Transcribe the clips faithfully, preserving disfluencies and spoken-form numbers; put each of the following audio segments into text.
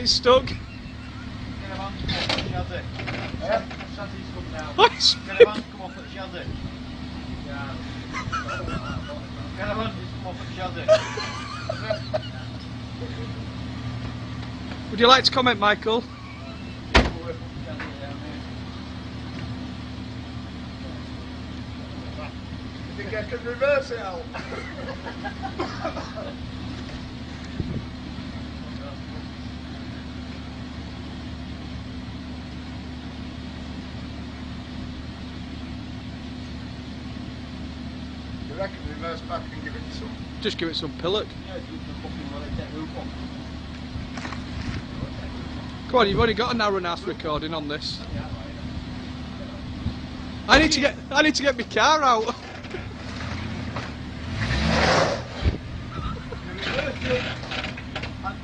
he's stuck. Would you like to comment, Michael? I think I can reverse it out. You reckon reverse back and give it some? Just give it some pillock. Yeah, do the fucking well, get hoop off. Come on, you've already got an hour and a half recording on this. I need to get I need to get my car out.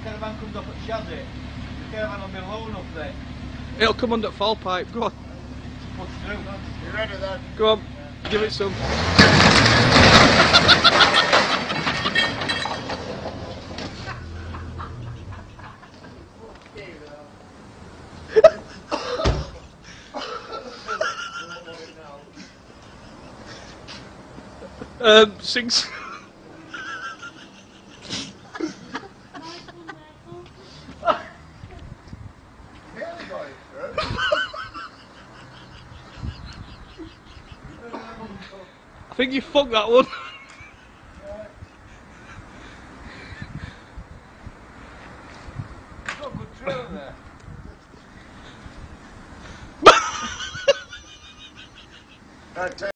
Caravan comes up at Shazzy, the caravan will be alone up there. It'll come under fall pipe, go on. Push through. You ready then? Go on, yeah. Give it some. um, sings. I think you fucked that one. Got a good trail there. Right,